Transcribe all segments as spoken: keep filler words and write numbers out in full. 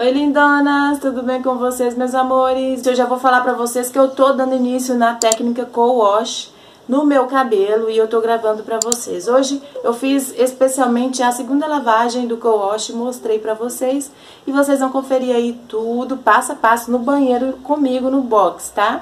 Oi lindonas, tudo bem com vocês meus amores? Eu já vou falar pra vocês que eu tô dando início na técnica co wash no meu cabelo e eu tô gravando pra vocês. Hoje eu fiz especialmente a segunda lavagem do co wash, mostrei pra vocês e vocês vão conferir aí tudo passo a passo no banheiro comigo no box, tá?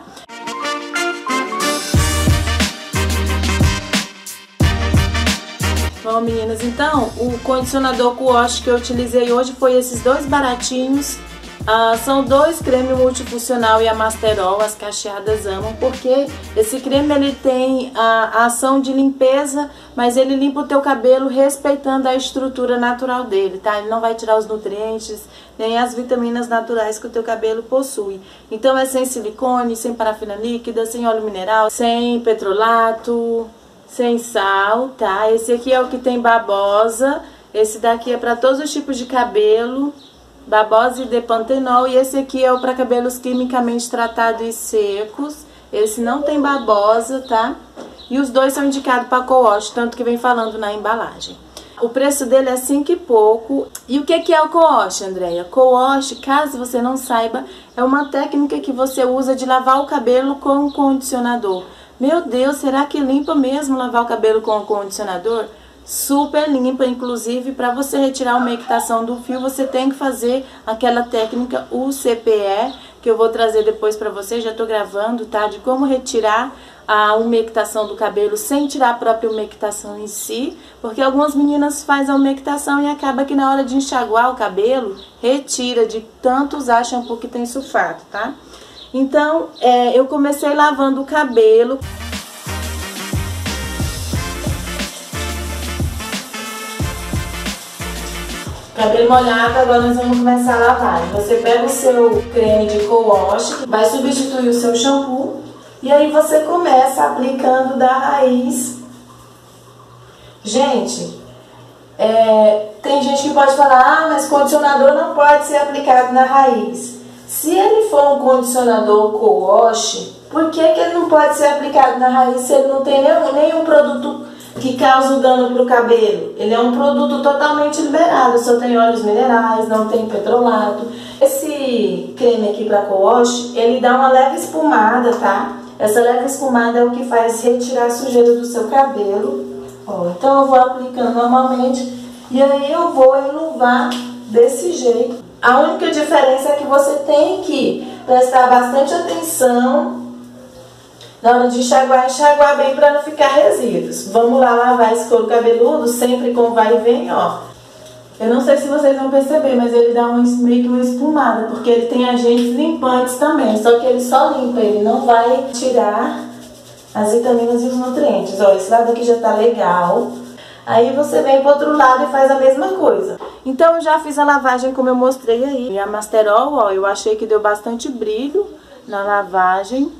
Bom, meninas, então, o condicionador co wash que eu utilizei hoje foi esses dois baratinhos. Ah, são dois creme multifuncional e a Masterol, as cacheadas amam, porque esse creme ele tem a, a ação de limpeza, mas ele limpa o teu cabelo respeitando a estrutura natural dele, tá? Ele não vai tirar os nutrientes, nem as vitaminas naturais que o teu cabelo possui. Então é sem silicone, sem parafina líquida, sem óleo mineral, sem petrolato, sem sal, tá? Esse aqui é o que tem babosa, esse daqui é para todos os tipos de cabelo, babosa e depantenol, e esse aqui é o para cabelos quimicamente tratados e secos, esse não tem babosa, tá? E os dois são indicados para co-wash, tanto que vem falando na embalagem. O preço dele é cinco e pouco. E o que que é o co-wash, Andréia? Co-wash, caso você não saiba, é uma técnica que você usa de lavar o cabelo com um condicionador. Meu Deus, será que limpa mesmo lavar o cabelo com o condicionador? Super limpa, inclusive, para você retirar uma equitação do fio, você tem que fazer aquela técnica U C P E, que eu vou trazer depois para vocês, já tô gravando, tá? De como retirar a umectação do cabelo sem tirar a própria umectação em si, porque algumas meninas fazem a umectação e acaba que na hora de enxaguar o cabelo, retira de tanto usar shampoo que tem sulfato, tá? Então, é, eu comecei lavando o cabelo. Cabelo molhado, agora nós vamos começar a lavar. Você pega o seu creme de co-wash, vai substituir o seu shampoo. E aí você começa aplicando da raiz. Gente, é, tem gente que pode falar, ah, mas condicionador não pode ser aplicado na raiz. Se ele for um condicionador co-wash, por que que ele não pode ser aplicado na raiz se ele não tem nenhum, nenhum produto que causa dano para o cabelo? Ele é um produto totalmente liberado, só tem óleos minerais, não tem petrolato. Esse creme aqui para co-wash, ele dá uma leve espumada, tá? Essa leve espumada é o que faz retirar a sujeira do seu cabelo. Ó, então eu vou aplicando normalmente e aí eu vou enluvar desse jeito. A única diferença é que você tem que prestar bastante atenção na hora de enxaguar, enxaguar bem para não ficar resíduos. Vamos lá lavar esse couro cabeludo, sempre com vai e vem, ó. Eu não sei se vocês vão perceber, mas ele dá um, meio que uma espumada, porque ele tem agentes limpantes também, só que ele só limpa, ele não vai tirar as vitaminas e os nutrientes. Ó, esse lado aqui já tá legal. Aí você vem pro outro lado e faz a mesma coisa. Então eu já fiz a lavagem como eu mostrei aí. E a Masterol, ó, eu achei que deu bastante brilho na lavagem.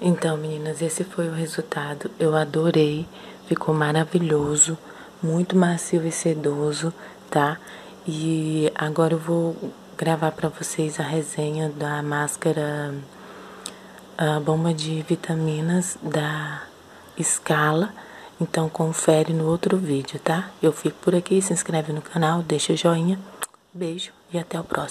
Então, meninas, esse foi o resultado. Eu adorei. Ficou maravilhoso. Muito macio e sedoso, tá? E agora eu vou gravar pra vocês a resenha da máscara, a bomba de vitaminas da Scala. Então confere no outro vídeo, tá? Eu fico por aqui, se inscreve no canal, deixa o joinha, beijo e até o próximo.